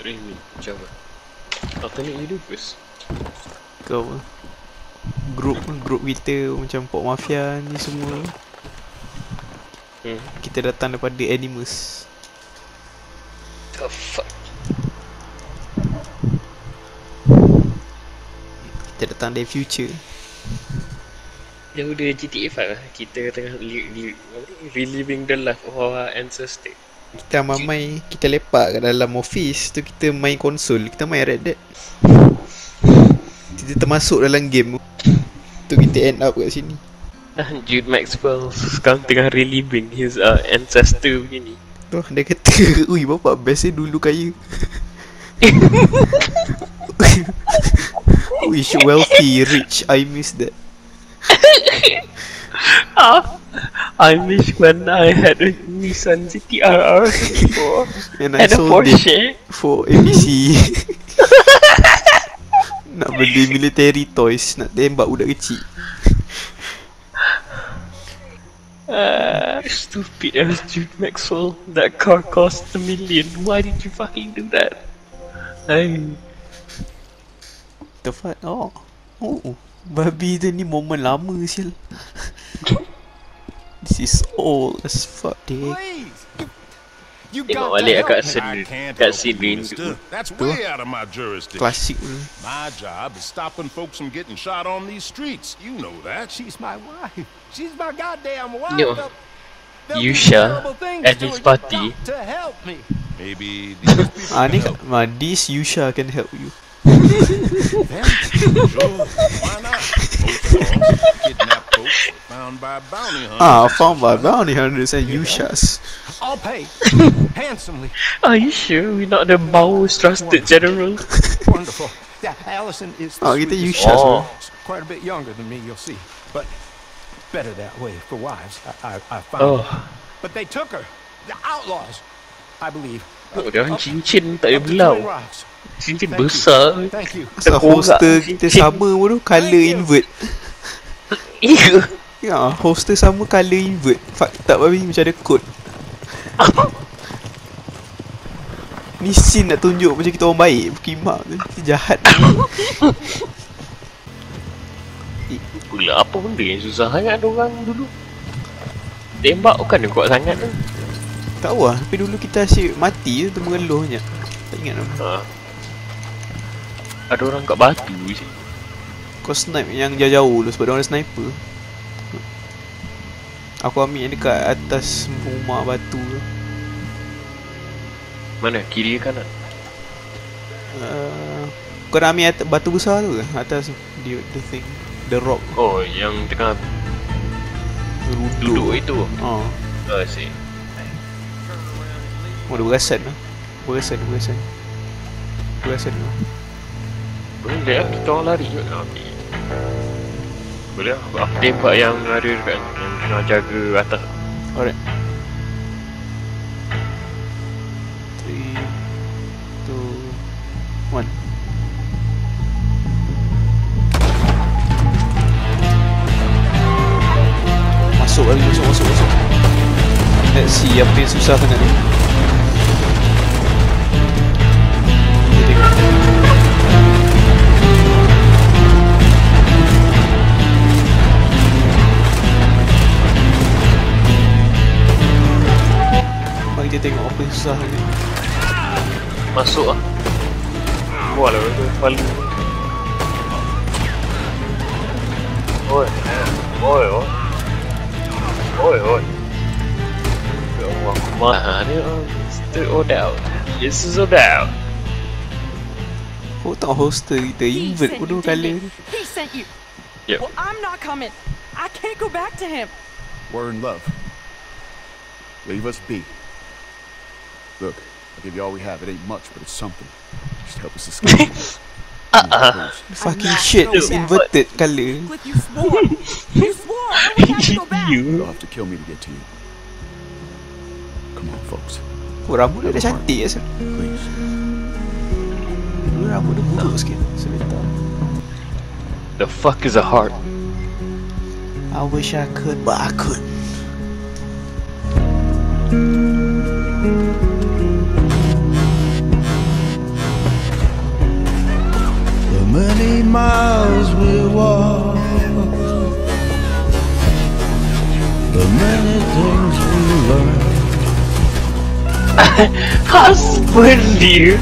Rimi, Java. Apa ni hidup bos? Kau Group kita macam Pok Mafia ni semua. Kita datang daripada Animus. Oh fuck. Kita datang dari future. Dia udah GTA 5 lah. Kita tengah reliving the life of our ancestors. Kita mamai, kita lepak kat dalam office tu, kita main konsol, kita main Red Dead. Kita termasuk dalam game tu, kita end up kat sini. Jude Maxwell sekarang tengah reliving his ancestor begini. Tuh, dia kata, ui bapak biasa dulu kaya. We should wealthy, rich. I miss that. I miss when I had a Nissan GT-R before and I sold it for ABC. Nak beli military toys, nak tembak budak kecil. Stupid ass Jude Maxwell. That car cost $1 million. Why did you fucking do that? Hey. The fuck? Oh. Babi tu ni momen lama sial. This is old as fuck dek. Tengok balik kat sini. Kat sini tu klasik ni. My job is stopping folks from getting shot on these streets. You know that. She's my wife. She's my goddamn wife. Yusha and his party. Maybe this Yusha can help you. Found by bounty hunters and Yushas. I'll pay handsomely. Are you sure we're not the most trusted general? Wonderful. Allison is get the Yushas. Quite a bit younger than me, you'll see. But better that way for wives. I found. But they took her. The outlaws. I believe. Cincin tak ada belau. Cincin besar. Asal holster kita sama pun tu, colour invert. Ya, holster sama colour invert. Fakta babi macam ada kod. Ni scene nak tunjuk macam kita orang baik. Berkimak tu, kita jahat. Pula apa benda yang susah sangat orang dulu. Tembak bukan dia kuat sangat tu. Tak tahu lah, tapi dulu kita asyik mati je tu mengeluh je. Tak ingat nama. Ada orang kat batu je. Kau snipe yang jauh-jauh dulu sebab dia orang ada sniper. Aku ambil yang dekat atas rumah batu tu. Mana? Kiri ke kanan? Kau nak ambil batu besar tu ke? Atas the thing, the rock. Oh, yang tengah duduk itu? Oh, asyik. Oh, dia berasan lah. Berasan lah. Boleh lah, kita orang lari kot nak ambil. Boleh lah, aku tembak yang ada dekat yang jaga atas. Alright. 3, 2, 1. Masuk lagi, masuk. Let's see apa yang susah sangat ni. Kita tengok apa yang susah ni. Masuk lah. Buat lah tu paling. Oi. Ya Allah, mana ni? Straight all down. Yes, all down. Kau tengok hoster kita invert bodoh kali ni. He sent you. Yep. Well, I'm not coming. I can't go back to him. We're in love. Leave us be. Look, I'll give you all we have. It ain't much, but it's something. Just help us escape. Fucking shit, it's inverted color. You swore! You'll have to kill me to get to you. Come on, folks. Rambut dia cantik asal. Please. Rambut dia buruk sikit. Sebentar. The fuck is a heart? I wish I could, but I couldn't. The many miles we walk, the many things we learn. How split do you?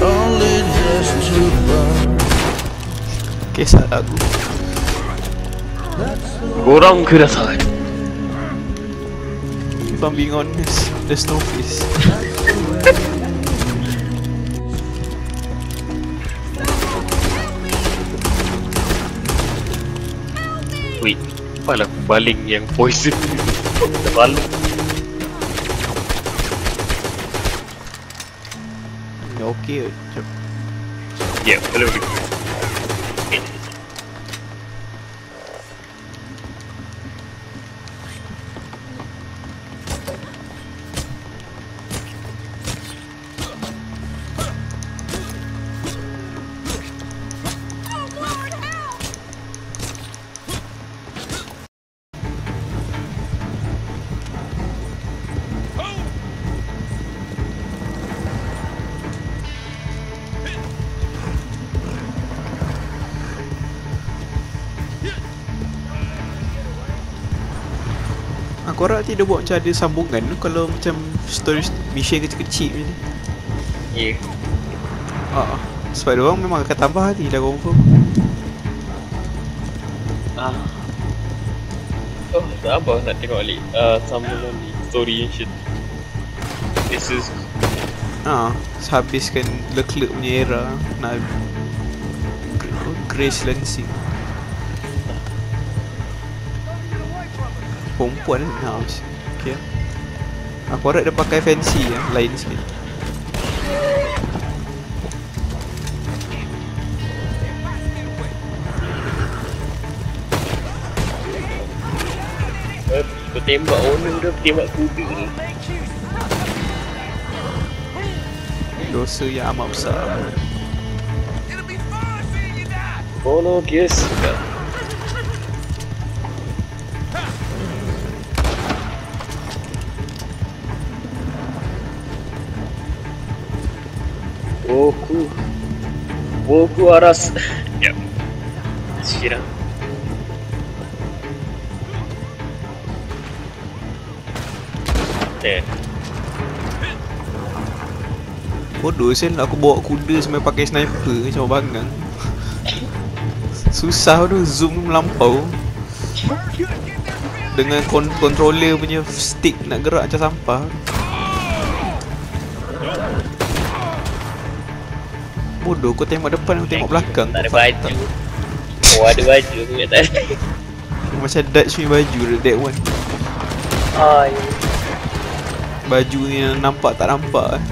Only just to burn. Guess I ugly. ご覧ください. If I'm being honest, there's no face. Wait, pala baling yang poison. Terlalu. Okay, jump. Yeah, hello. Korang nanti dia buat macam ada sambungan tu kalau macam story mission kecil-kecil macam ni. Ya. Haa. Sebab diorang memang akan tambah hati dah confirm. Haa. Oh, tak apa nak tengok balik sambungan ni, story and shit. This is... Haa. Habiskan Leclerc punya era. Nak... Grace Lansing. Perempuan kan house. Okay. Aku harap dia pakai fancy lah, lain sikit. Bertembak owner dia, bertembak kubi ni. Dosa yang amat besar. Follow kiss. Boku Aras. Yep. Shira. There. Bodoh sen aku bawa kuda sampai pakai sniper macam bangang. Susah tu zoom melampau. Dengan controller punya stick nak gerak macam sampah. Bodoh, kau tengok depan, aku tengok belakang. Tak ada baju. Oh, ada baju, aku tak ada. Macam Dutch punya baju, that one. Oh, yeah. Baju yang nampak tak nampak.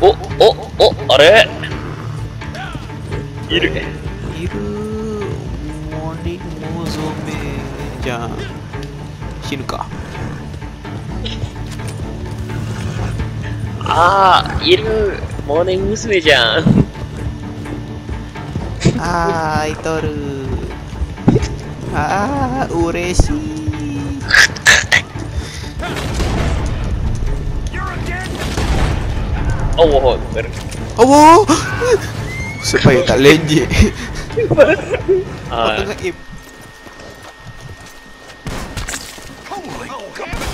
Oh, oh, oh, alright. Iru. Iru. Morning Mozome. Jam Shinuka. Ah, iru morning musume-chan. Ah, itoru. Ah, ureshii. Oh, ber. Oh. Supaya tak lenjek. Ah.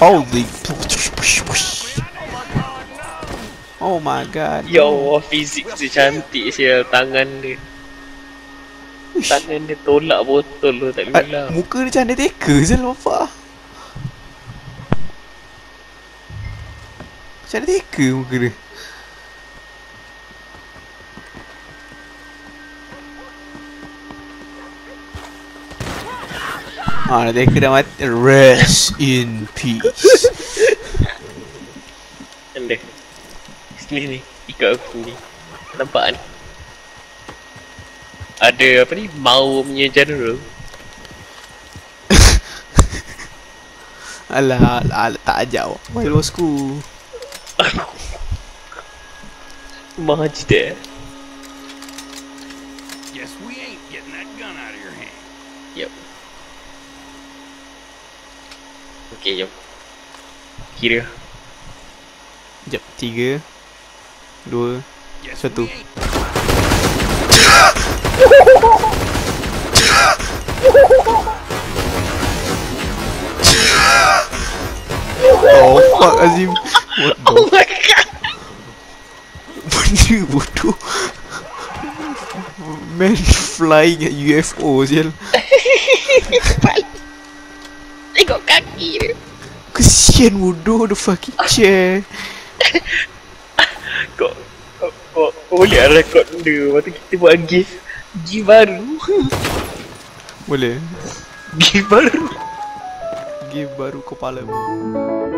Holy. Oh my god. Ya Allah, fizik dia cantik sial, tangan dia. Uish. Tangan dia tolak botol tu tak boleh. Muka dia macam teka sial bapak. Macam teka muka dia. Ah, teka dah mati. Rest in peace. Anda. Ni ikat aku ni. Nampak kan? Ada apa ni? Mau punya general. Alah, alah tak ajak awak main bosku. Much there. Yes, we ain't getting that gun out of your hand. Yep. Okay, jom. Kira. Jap, 3 2 yes, 1. Oh fuck Azim. What the? Oh my god. Benda bodoh. Man flying at UFO sial. Tengok kaki dia. Kesian bodoh the fucking chair. Kau boleh lah rekod benda. Lepas tu kita buat game baru. Boleh? Game baru. Game baru kepala mu.